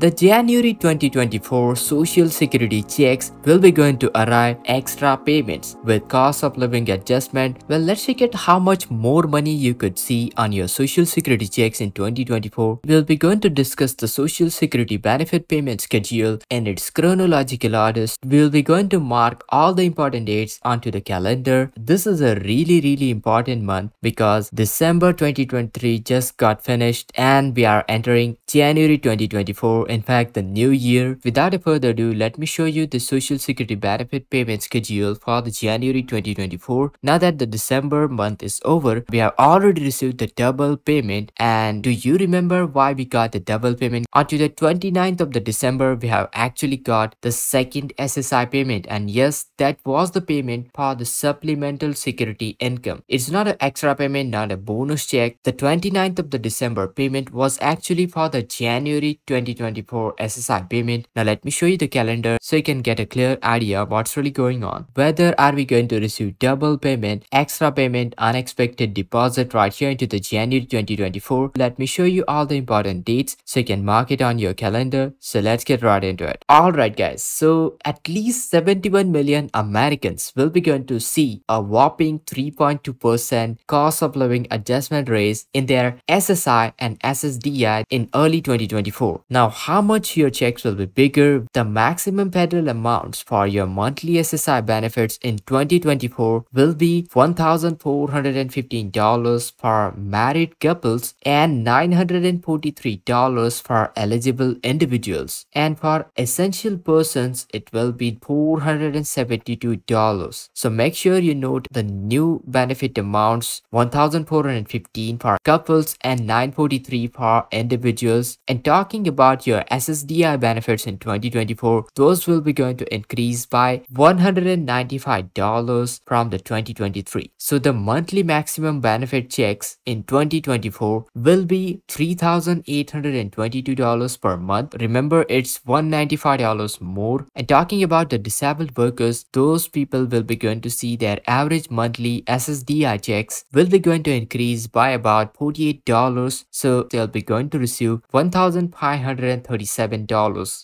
The January 2024 Social Security checks will be going to arrive extra payments with cost of living adjustment. Well, let's check at how much more money you could see on your Social Security checks in 2024. We'll be going to discuss the Social Security benefit payment schedule and its chronological order. We'll be going to mark all the important dates onto the calendar. This is a really important month because December 2023 just got finished and we are entering January 2024. In fact, the new year. Without a further ado, let me show you the Social Security benefit payment schedule for the January 2024. Now that the December month is over, we have already received the double payment. And do you remember why we got the double payment? On to the 29th of the December, we have actually got the second SSI payment. And yes, that was the payment for the supplemental security income. It's not an extra payment, not a bonus check. The 29th of the December payment was actually for the January 2024 SSI payment. Now let me show you the calendar so you can get a clear idea of what's really going on. Whether are we going to receive double payment, extra payment, unexpected deposit right here into the January 2024. Let me show you all the important dates so you can mark it on your calendar. So let's get right into it. Alright guys, so at least 71 million Americans will be going to see a whopping 3.2% cost of living adjustment raise in their SSI and SSDI in early 2024. Now how much your checks will be bigger, the maximum federal amounts for your monthly SSI benefits in 2024 will be $1,415 for married couples and $943 for eligible individuals. And for essential persons, it will be $472. So make sure you note the new benefit amounts, $1,415 for couples and $943 for individuals. And talking about your SSDI benefits in 2024, those will be going to increase by $195 from the 2023. So the monthly maximum benefit checks in 2024 will be $3,822 per month. Remember, it's $195 more. And talking about the disabled workers, those people will be going to see their average monthly SSDI checks will be going to increase by about $48. So they'll be going to receive $1,537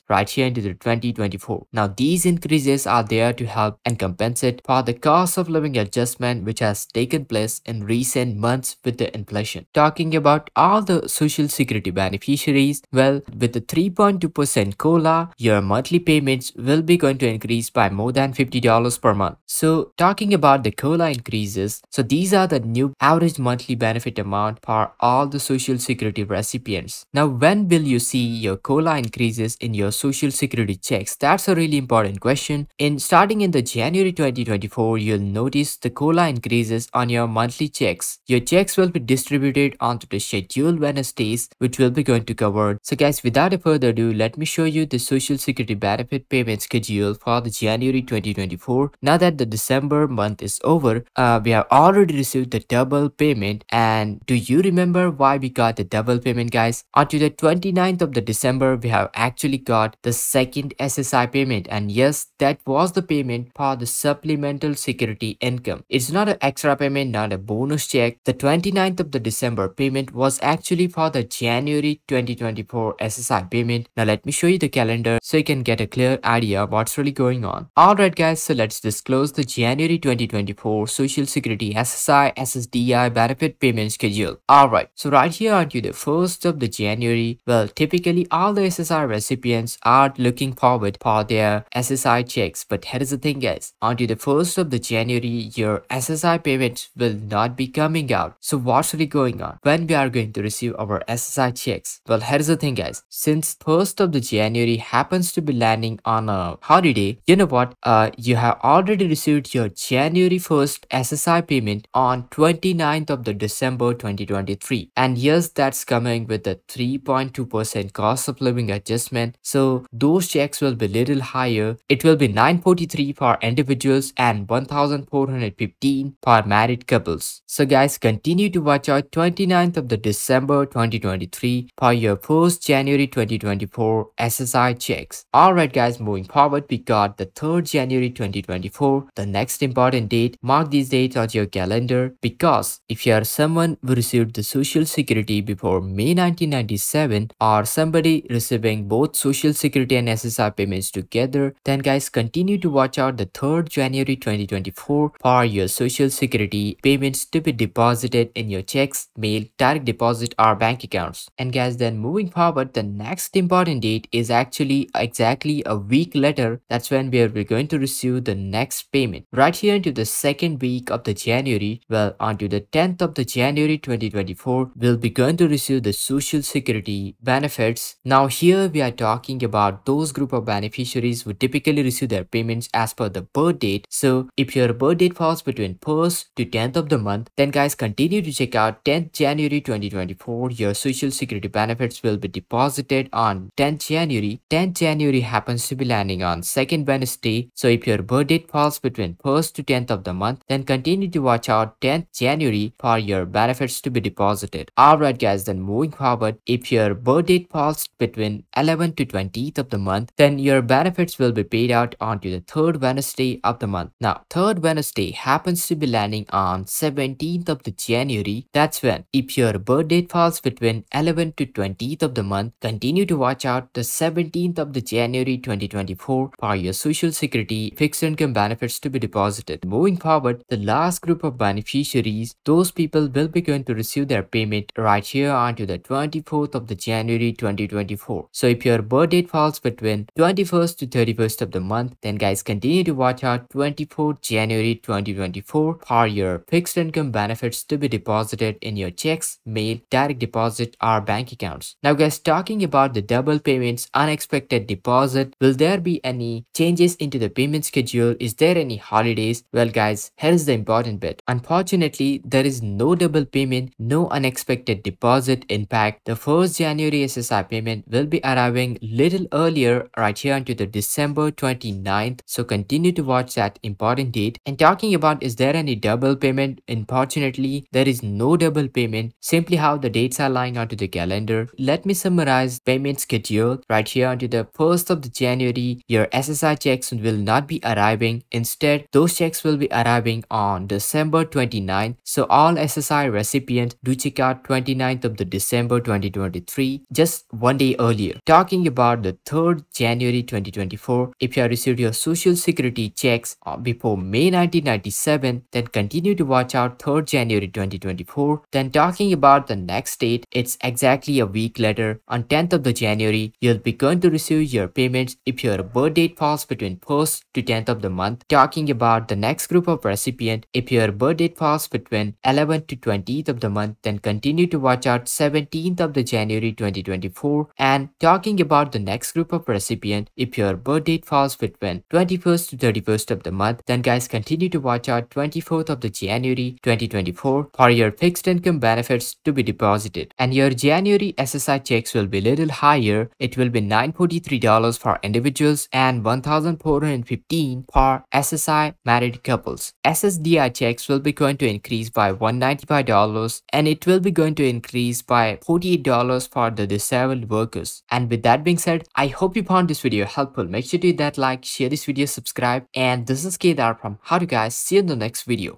right here into the 2024. Now these increases are there to help and compensate for the cost of living adjustment which has taken place in recent months with the inflation. Talking about all the Social Security beneficiaries, well, with the 3.2% COLA, your monthly payments will be going to increase by more than $50 per month. So talking about the COLA increases, so these are the new average monthly benefit amount for all the Social Security recipients. Now when will you see your COLA increases in your Social Security checks? That's a really important question. Starting in the January 2024, you'll notice the COLA increases on your monthly checks. Your checks will be distributed onto the scheduled Wednesdays, which we'll be going to cover. So guys, without a further ado, let me show you the Social Security benefit payment schedule for the January 2024. Now that the December month is over, we have already received the double payment. And do you remember why we got the double payment, guys? Onto the 29th of the December, we have actually got the second SSI payment, and yes, that was the payment for the supplemental security income. It's not an extra payment, not a bonus check. The 29th of the December payment was actually for the January 2024 SSI payment. Now let me show you the calendar so you can get a clear idea of what's really going on. Alright guys, so let's disclose the January 2024 Social Security SSI SSDI benefit payment schedule. Alright, so right here onto the 1st of the January, well, typically all the SSI recipients are looking forward for their SSI checks, but here's the thing guys, onto the 1st of the January, your SSI payments will not be coming out. So what's really going on? When we are going to receive our SSI checks? Well, here's the thing guys, since 1st of the January happens to be landing on a holiday, you know what, you have already received your January 1st SSI payment on 29th of the December 2023, and yes, that's coming with the 3.2% cost of living adjustment. So those checks will be little higher. It will be $943 for individuals and $1,415 for married couples. So guys, continue to watch out 29th of the December 2023 for your first January 2024 SSI checks. Alright guys, moving forward, we got the 3rd January 2024. The next important date, mark these dates on your calendar, because if you are someone who received the Social Security before May 1997, or somebody be receiving both Social Security and SSI payments together, then guys continue to watch out the 3rd January 2024 for your Social Security payments to be deposited in your checks, mail, direct deposit or bank accounts. And guys, then moving forward, the next important date is actually exactly a week later. That's when we are going to receive the next payment. Right here into the second week of the January, well, onto the 10th of the January 2024, we'll be going to receive the Social Security benefits. Now here we are talking about those group of beneficiaries who typically receive their payments as per the birth date. So if your birth date falls between 1st to 10th of the month, then guys continue to check out 10th January 2024. Your Social Security benefits will be deposited on 10th January. 10th January happens to be landing on 2nd Wednesday. So if your birth date falls between 1st to 10th of the month, then continue to watch out 10th January for your benefits to be deposited. Alright guys, then moving forward, if your birth date falls between 11th to 20th of the month, then your benefits will be paid out onto the 3rd Wednesday of the month. Now, 3rd Wednesday happens to be landing on 17th of the January. That's when, if your birth date falls between 11th to 20th of the month, continue to watch out the 17th of the January 2024 for your Social Security fixed income benefits to be deposited. Moving forward, the last group of beneficiaries, those people will be going to receive their payment right here onto the 24th of the January 2024. So if your birth date falls between 21st to 31st of the month, then guys continue to watch out 24th January 2024 for your fixed income benefits to be deposited in your checks, mail, direct deposit or bank accounts. Now guys, talking about the double payments, unexpected deposit, will there be any changes into the payment schedule? Is there any holidays? Well guys, here is the important bit. Unfortunately, there is no double payment, no unexpected deposit. In fact, the 1st January SSI payment will be arriving little earlier right here onto the December 29th. So continue to watch that important date. And talking about is there any double payment, unfortunately there is no double payment, simply how the dates are lying onto the calendar. Let me summarize payment schedule right here onto the 1st of the January. Your SSI checks will not be arriving. Instead, those checks will be arriving on December 29th. So all SSI recipients do check out 29th of the December 2023, just one day earlier. Talking about the 3rd January 2024, if you have received your Social Security checks before May 1997, then continue to watch out 3rd January 2024. Then talking about the next date, it's exactly a week later. On 10th of the January, you'll be going to receive your payments if your birth date falls between 1st to 10th of the month. Talking about the next group of recipient, if your birth date falls between 11th to 20th of the month, then continue to watch out 17th of the January 2024. And talking about the next group of recipient, if your birth date falls between 21st to 31st of the month, then guys continue to watch out 24th of the January 2024 for your fixed income benefits to be deposited. And your January SSI checks will be little higher. It will be $943 for individuals and $1,415 for SSI married couples. SSDI checks will be going to increase by $195 and it will be going to increase by $48 for the disabled workers. And with that being said, I hope you found this video helpful. Make sure to hit that like, share this video, subscribe, and this is Kedar from How To Guys. See you in the next video.